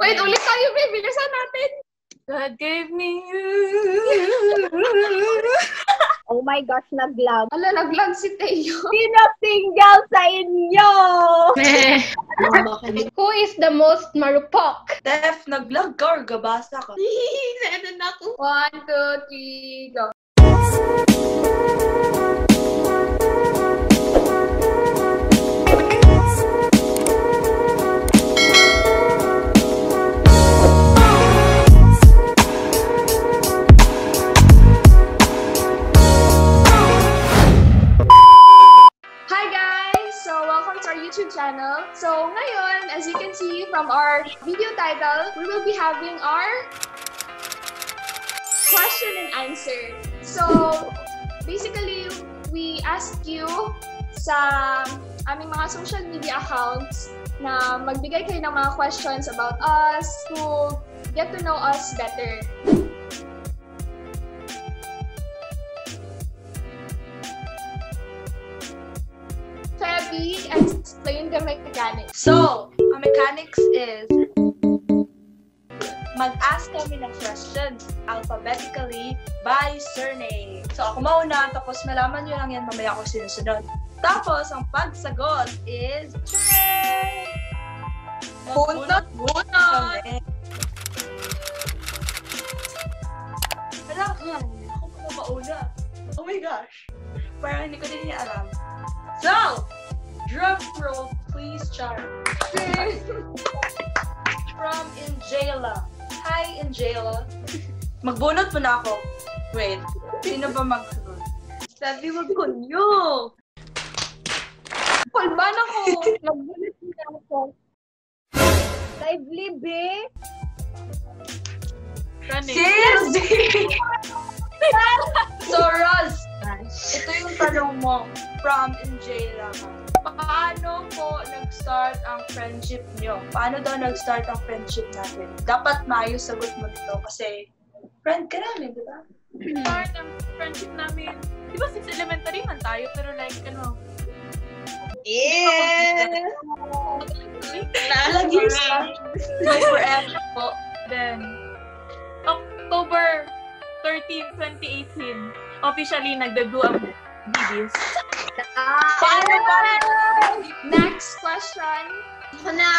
Wait, ulit tayo, babe. Bilisan natin. God gave me you. Oh my gosh, naglag. Ala, naglag si Teo. Sinapinggal sa inyo. Who is the most marupok? Steph, naglag ka or gabasa ka? Naano na ako. 1, 2, 3, go. Channel. So, ngayon, as you can see from our video title, we will be having our question and answer. So, basically, we ask you sa aming mga social media accounts na magbigay kayo ng mga questions about us to get to know us better. Explain the mechanics. So, ang mechanics is mag-ask kami ng questions alphabetically by surname. So, ako mauna, tapos malaman nyo lang yan, mamaya ako sinusunod. Tapos, ang pagsagot is bunot-bunot! Wala ka! Ako pa mauna. Oh my gosh! Parang hindi ko din niya alam. So, drum roll, please, Char. From Angela. Hi, Angela. Magbunot po na ako. Wait, sino ba magsagot? Sabi mo ko nyo. Palban ako. Magbunot po na ako. Lively, babe. Seriously? So, Roz, ito yung tanong mo. From Angela. Paano po nag-start ang friendship nyo? Paano daw nag-start ang friendship natin? Dapat maayos sagot mo dito kasi friend ka namin, di ba? Start ang friendship namin. Di ba since elementary man tayo pero like ano? Yeah! Naalag years na. Like forever po. Then, October 13, 2018, officially nagdago ang BDs. Next question. Ako na.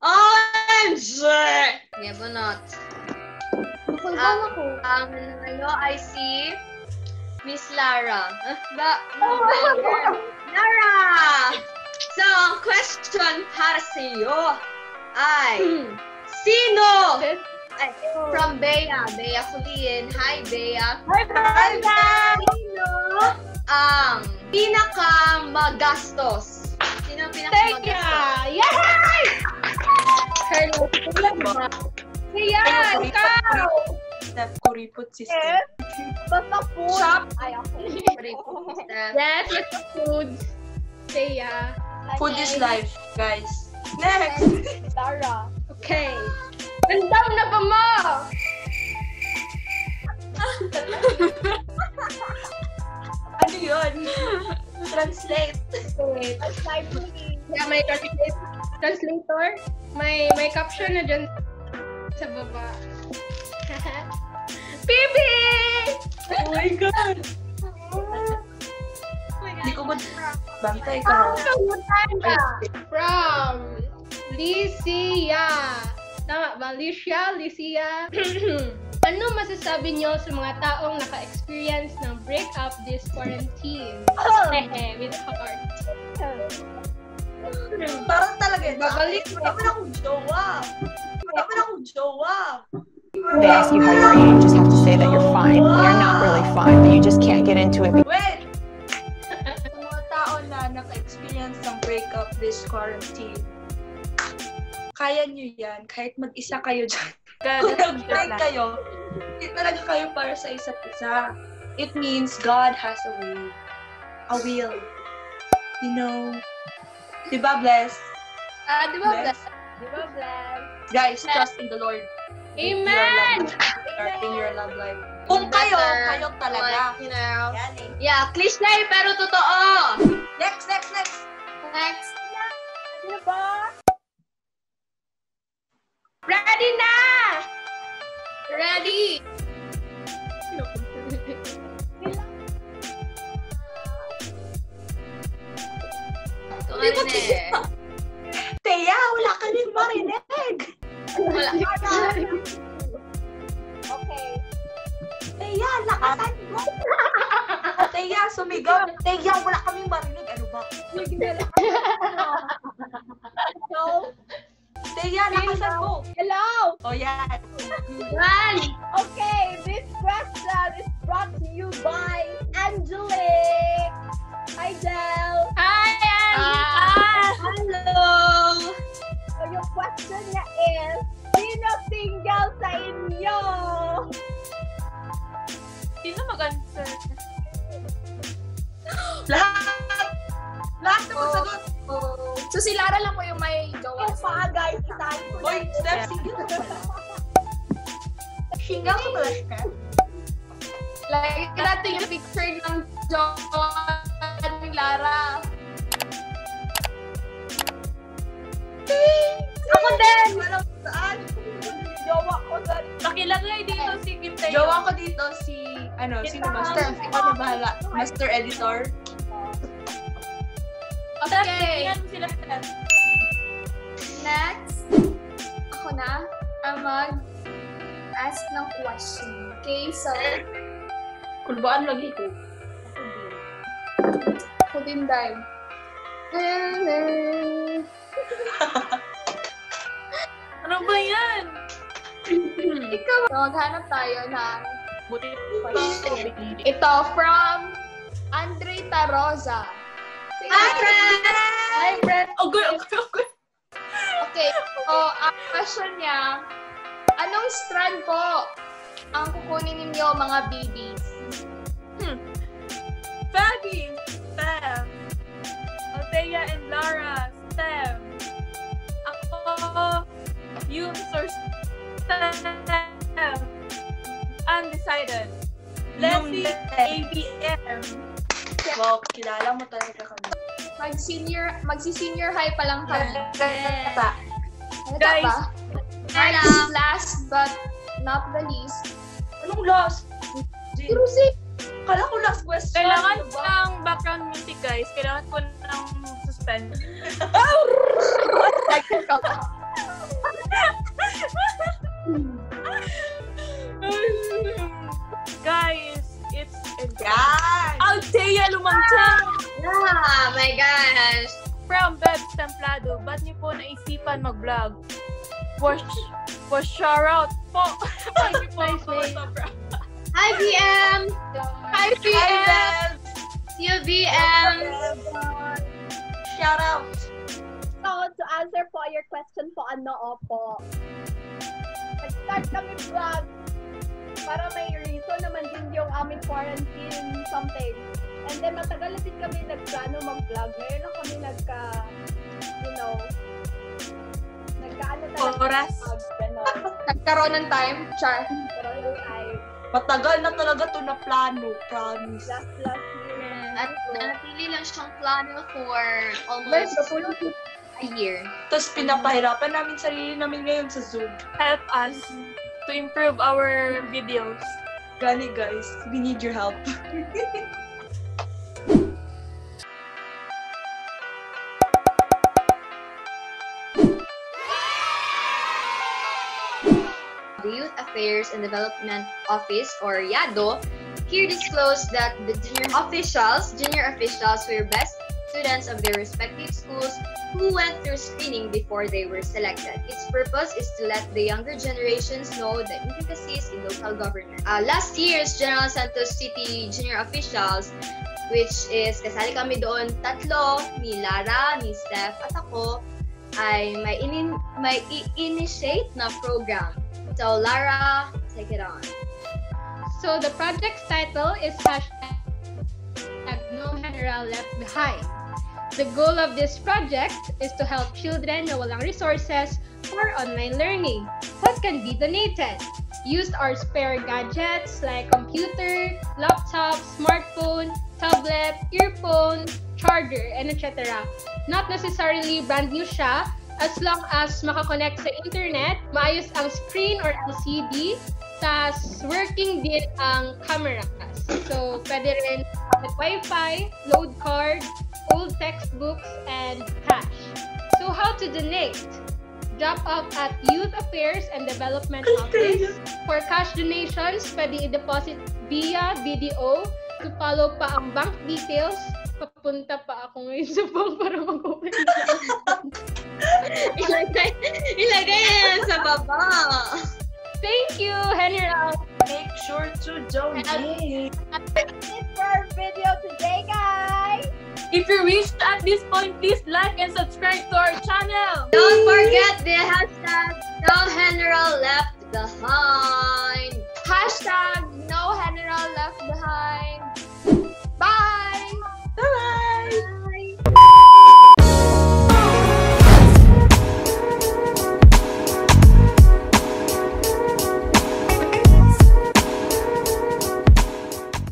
OMG! Yeah, bunot. Makulban ako. Ang nanalo ay si Miss Lara. Lara! So, ang question para sa iyo ay sino? Ay, from Bea. Bea Cullien. Hi, Bea. Hi, Bea! Sino? Ang pinakamagastos. Sino ang pinakamagastos? Yay! Hello, Kuya. Siya, ikaw! Kuripot sister. Basta food. Shop. Ay, ako. Kuripot sister. Yes, it's food. Siya. Food is life, guys. Next! Tara. Okay. Bandaw na ba mo? Ano yun? Translate. Wait. Yeah, may translator. May caption na dyan sa baba. Bibi! Oh my God! Hindi ko bantay ka. From Licia. Tama ba? Licia. Ano masasabi niyo sa mga taong naka-experience ng breakup this quarantine? Hehe, with heart. Parang talaga yun. Babalik mo. Wala mo na akong jowa. They ask you how you are, you just have to say that you're fine. You're not really fine, but you just can't get into it. Wait! Mga taong na naka-experience ng breakup this quarantine, kaya niyo yan kahit mag-isa kayo dyan. Kung nag-break kayo, hindi talaga kayo para sa isa't isa. It means God has a way. A will. You know? Diba, bless? Diba, bless? Guys, trust in the Lord. Amen! In your love life. Kung kayo talaga. You know? Yeah, cliche pero totoo! Next! Ano ba? Ready na! Ready! Teya, wala ka rin marinig! Okay. Teya, lakasan mo! Teya, sumigaw! Teya, wala kaming marinig! Ano ba? No? Teya, lakasan mo! Hello! Oh, yeah. Okay, this question is brought to you by Angelique! Hi, Del! Hi, Angelique! Hello! So, your question is, sino single sa inyo? Sino mag-answer? Lahat! Lahat na magsagot! So, si Lara lang po yung may gawa. Guys, oy, Steph, single ka pala. Single ka pala, Steph? Like, natin yung picture ng John. Lara. Ako din! Saan? Jowa ko dito. Nakilagay dito si Kim Tayo. Jowa ko dito si, ano, sino ba? Steph, ikaw na bahala. Master Editor. Okay. Next, ako na ang mag-ask ng question. Okay, so... Kulbaan lagi ko. Ako din, Dime. Ano ba yan? Ikaw. So, maghanap tayo ng... Ito, from Andre Tarosa. Hi, friend! Hi, friend! Oh, good, oh, good. Okay, so, ang question niya, anong strand po ang kukunin ninyo, mga babies? Babies! Steph, Althea and Lara, Steph, ako, Yumsor, Steph, undecided, Leslie, ABM. Wow, kilala mo talaga kami. Magsi-senior high pa lang kami. Guys, and last but not the least. Anong last? Jerusalem. Kala ko last question. Kailangan ko ng background music, guys. Kailangan ko ng suspense. Guys, it's a guy. Althea Lumantang! Oh my gosh! From Beb Stampedo, ba't niyo po naisipan mag-vlog? For shoutout po! Thank you po po, sobra. Hi, BM! Hi, BM! See you, BM! Shout out! So, to answer po your question po, ano po? Nag-start kami vlog para may reason naman din yung aming quarantine something. And then, matagal din kami nagplano mag-vlog. Ngayon lang kami nagka-ano talaga. Oras. Nagkaroon ng time, Char. Nagkaroon ng time. Matagal na talaga ito na plano, promise. Last year. At nanatili lang siyang plano for almost a year. Tapos pinapahirapan namin sarili namin ngayon sa Zoom. Help us to improve our videos. Gani guys, we need your help. The Youth Affairs and Development Office, or YADO, here disclosed that the junior officials were best students of their respective schools who went through screening before they were selected. Its purpose is to let the younger generations know the intricacies in local government. Last year's General Santos City Junior Officials, which is kasali kami doon tatlo, ni Lara, ni Steph, at ako, ay may initiate na program. So Lara, take it on. So the project's title is #NoHeneralLeftBehind. The goal of this project is to help children na walang resources for online learning. What can be donated? Use our spare gadgets like computer, laptop, smartphone, tablet, earphone, charger, and etc. Not necessarily brand new siya, as long as makakonect sa internet, maayos ang screen or LCD, tas working din ang cameras. So, pwede rin Wi-Fi, load card, old textbooks, and cash. So, how to donate? Drop off at Youth Affairs and Development Office. For cash donations, pwede i-deposit via BDO. To follow pa ang bank details, papunta pa ako ngayon sa bank para mag-open. Ilagay sa baba. Thank you, General. Make sure to join me. That's it for our video today, guys. If you reached at this point, please like and subscribe to our channel. Don't forget the hashtag NoHeneralLeftBehind.